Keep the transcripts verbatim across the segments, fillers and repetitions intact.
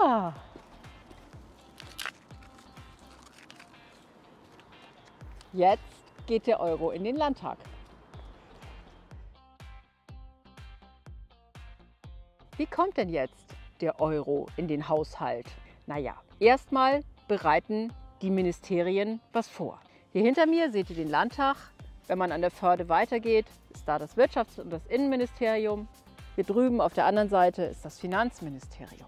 Ja. Jetzt geht der Euro in den Landtag. Wie kommt denn jetzt der Euro in den Haushalt? Naja, erstmal bereiten die Ministerien was vor. Hier hinter mir seht ihr den Landtag. Wenn man an der Förde weitergeht, ist da das Wirtschafts- und das Innenministerium. Hier drüben auf der anderen Seite ist das Finanzministerium.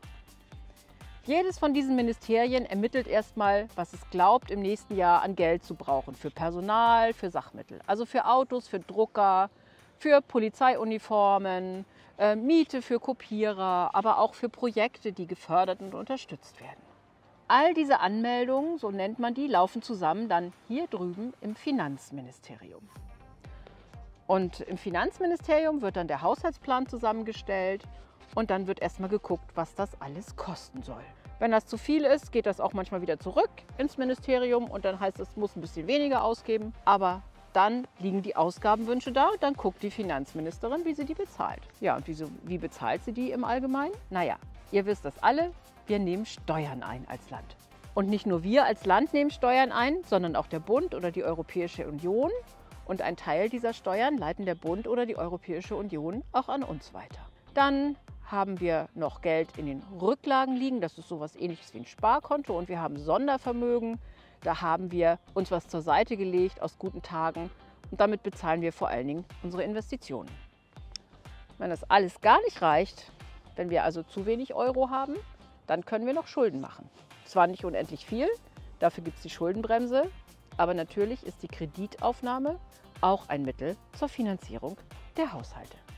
Jedes von diesen Ministerien ermittelt erstmal, was es glaubt, im nächsten Jahr an Geld zu brauchen. Für Personal, für Sachmittel, also für Autos, für Drucker, für Polizeiuniformen, äh, Miete für Kopierer, aber auch für Projekte, die gefördert und unterstützt werden. All diese Anmeldungen, so nennt man die, laufen zusammen dann hier drüben im Finanzministerium. Und im Finanzministerium wird dann der Haushaltsplan zusammengestellt und dann wird erstmal geguckt, was das alles kosten soll. Wenn das zu viel ist, geht das auch manchmal wieder zurück ins Ministerium und dann heißt es, es muss ein bisschen weniger ausgeben. Aber dann liegen die Ausgabenwünsche da und dann guckt die Finanzministerin, wie sie die bezahlt. Ja, und wieso, wie bezahlt sie die im Allgemeinen? Naja, ihr wisst das alle. Wir nehmen Steuern ein als Land. Und nicht nur wir als Land nehmen Steuern ein, sondern auch der Bund oder die Europäische Union. Und einen Teil dieser Steuern leiten der Bund oder die Europäische Union auch an uns weiter. Dann haben wir noch Geld in den Rücklagen liegen. Das ist so etwas Ähnliches wie ein Sparkonto. Und wir haben Sondervermögen. Da haben wir uns was zur Seite gelegt aus guten Tagen. Und damit bezahlen wir vor allen Dingen unsere Investitionen. Wenn das alles gar nicht reicht, wenn wir also zu wenig Euro haben, dann können wir noch Schulden machen. Zwar nicht unendlich viel, dafür gibt es die Schuldenbremse, aber natürlich ist die Kreditaufnahme auch ein Mittel zur Finanzierung der Haushalte.